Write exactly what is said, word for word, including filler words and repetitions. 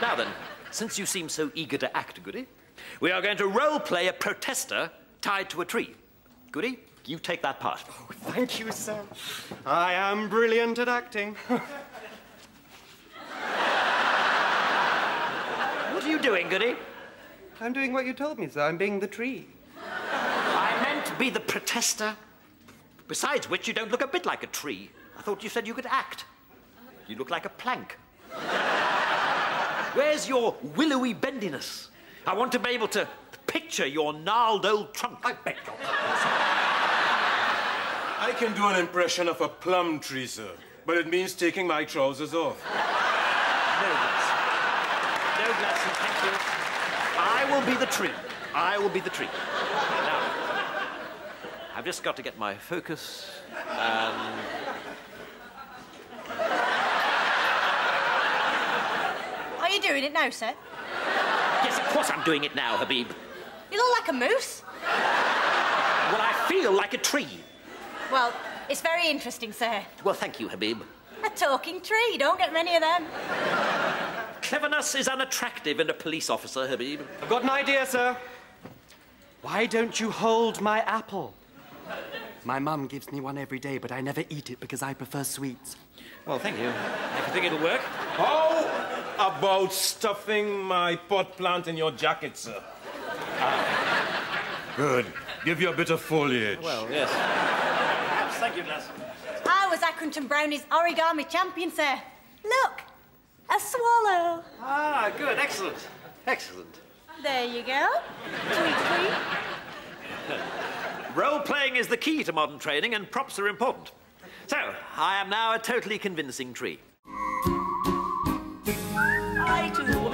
Now then, since you seem so eager to act, Goody, we are going to role-play a protester tied to a tree. Goody, you take that part. Oh, thank you, sir. I am brilliant at acting. What are you doing, Goody? I'm doing what you told me, sir. I'm being the tree. I meant to be the protester. Besides which, you don't look a bit like a tree. I thought you said you could act. You look like a plank. Where's your willowy bendiness? I want to be able to picture your gnarled old trunk. I beg your pardon. I can do an impression of a plum tree, sir, but it means taking my trousers off. No, Nelson. No, Nelson, thank you. I will be the tree. I will be the tree. Now, I've just got to get my focus. Um... Are you doing it now, sir? Yes, of course I'm doing it now, Habib. You look like a moose. Well, I feel like a tree. Well, it's very interesting, sir. Well, thank you, Habib. A talking tree. You don't get many of them. Cleverness is unattractive in a police officer, Habib. I've got an idea, sir. Why don't you hold my apple? My mum gives me one every day, but I never eat it because I prefer sweets. Well, thank you. If you think it'll work. Oh! About stuffing my pot plant in your jacket, sir. Ah. Good. Give you a bit of foliage. Well, yes. Yes, thank you, Nelson. I was Accrington Brownie's origami champion, sir. Look, a swallow. Ah, good. Excellent. Excellent. There you go. Tweet, tweet. Role-playing is the key to modern training, and props are important. So, I am now a totally convincing tree. I too.